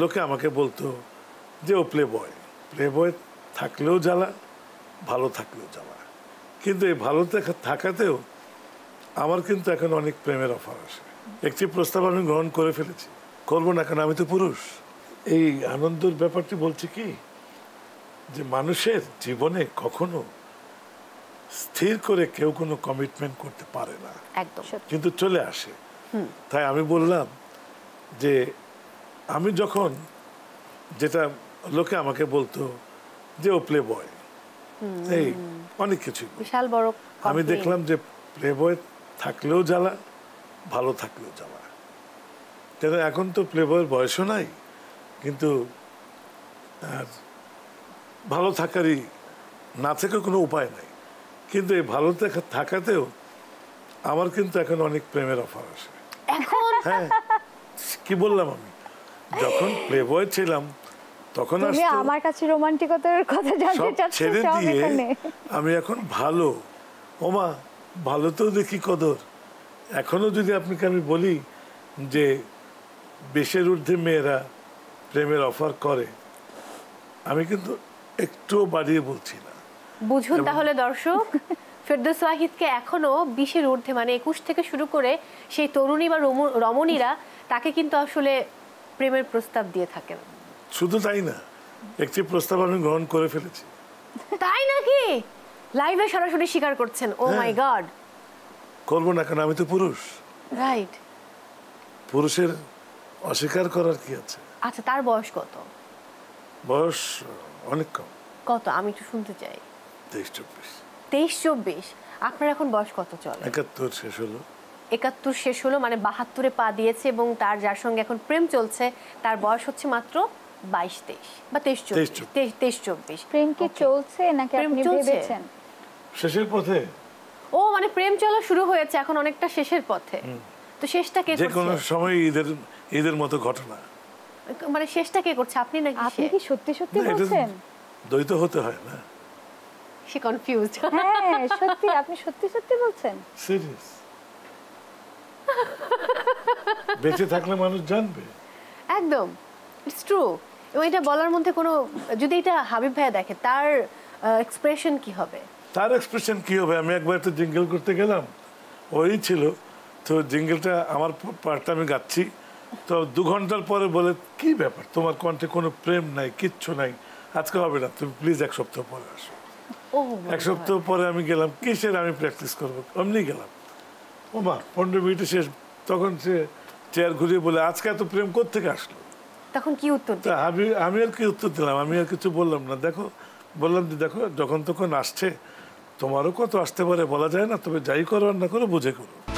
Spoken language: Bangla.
লোকে আমাকে বলতো যে ও প্লে বয় থাকলেও জ্বালা, ভালো থাকলেও জ্বালা। কিন্তু এই ভালো থাকাতেও আমার কিন্তু এখন অনেক প্রেমের অফার আসে। একটি প্রস্তাব আমি গ্রহণ করে ফেলেছি, করবো না, কারণ আমি তো পুরুষ। এই আনন্দর ব্যাপারটি বলছে কি, যে মানুষের জীবনে কখনো স্থির করে কেউ কোনো কমিটমেন্ট করতে পারে না, কিন্তু চলে আসে। তাই আমি বললাম যে আমি যখন, যেটা লোকে আমাকে বলতো যে ও প্লে বয়, এই অনেক কিছু, বিশাল বড়, আমি দেখলাম যে প্লে বয় থাকলেও জ্বালা, ভালো থাকলেও জ্বালা। তাহলে এখন তো প্লে বয়ের বয়সও নাই, কিন্তু ভালো থাকারই না, থেকে কোনো উপায় নাই। কিন্তু এই ভালো থাকাতেও আমার কিন্তু এখন অনেক প্রেমের অফার আসে। হ্যাঁ, কি বললাম আমি, যখন প্লে বয় ছিলাম তখন আমার কাছে রোমান্টিকতার কথা জানতে চাচ্ছি, ছেড়ে দিয়ে আমি এখন ভালো। ওমা, ভালো তো দেখি কদর। এখনো যদি আপনাকে আমি বলি যে বেশের ঊর্ধ্বে মেয়েরা প্রেমের অফার করে, আমি কিন্তু একটু বাড়িয়ে বলছি না। বুঝুন তাহলে দর্শক, ফেরদৌস ওয়াহিদকে এখনো ২০-এর ঊর্ধ্বে, মানে ২১ থেকে শুরু করে সেই তরুণী বা রমণীরা তাকে কিন্তু আসলে প্রেমের প্রস্তাব দিয়ে থাকেন। শুধু তাই না, একটি প্রস্তাব আমি গ্রহণ করে ফেলেছি। তাই নাকি? লাইভে সরাসরি স্বীকার করছেন? Oh my god. করবো না, কারণ আমি তো পুরুষ। রাইট, পুরুষের অস্বীকার করার কি আছে? আচ্ছা, তার বয়স কত? বয়স অনেক কম। কত? আমি একটু শুনতে চাই। 23-24। 23-24। আপনার এখন বয়স কত চলে? 71 শেষ হলো। 71 শেষ হলো, মানে 72-এ পা দিয়েছে, এবং তার যার সঙ্গে এখন প্রেম চলছে তার বয়স হচ্ছে মাত্র 22-23 বা 23-24। প্রেম কি চলছে নাকি আপনি ভেবেছেন? শেষের পথে। ও, মানে প্রেম চলা শুরু হয়েছে, এখন অনেকটা শেষের পথে। তো শেষটা কে করছে? যে কোনো সময় এদের মতো ঘটনা। মানে শেষটা কে করছে, আপনি নাকি? আপনি কি সত্যি সত্যি বলছেন? দ্বৈত হতে হয় না। সে কনফিউজ। হ্যাঁ, সত্যি। আপনি সত্যি সত্যি বলছেন? সিরিয়াস। বেঁচে থাকলে মানুষ জানবে। একদম, ইটস ট্রু। এবং এটা বলার মধ্যে কোনো, যদি এটা হাবিব ভাইয়া দেখে তার এক্সপ্রেশন কি হবে? তার এক্সপ্রেশন কি হবে? আমি একবার তো জিঙ্গেল করতে গেলাম, ওই ছিল তো জিঙ্গেলটা, আমার পার্টটা আমি গাচ্ছি, তো 2 ঘন্টার পরে বলে, কি ব্যাপার তোমার কণ্ঠে কোনো প্রেম নাই, কিচ্ছু নাই, আজকে হবে না, তুমি প্লিজ 1 সপ্তাহ পরে আসো। 1 সপ্তাহ পরে আমি গেলাম, কিসের, আমি প্র্যাকটিস করবো, অমনি গেলাম। ওমা, 15 মিনিটে শেষ। তখন সে চেয়ার ঘুরিয়ে বলে, আজকে এত প্রেম কোত্থেকে আসলো? তখন কি উত্তর? আমি আর কি উত্তর দিলাম, আমি আর কিছু বললাম না। দেখো, বললাম যে দেখো, যখন তখন আসছে, তোমারও কত আসতে পারে বলা যায় না, তবে যাই করো আর না করো বুঝে করো।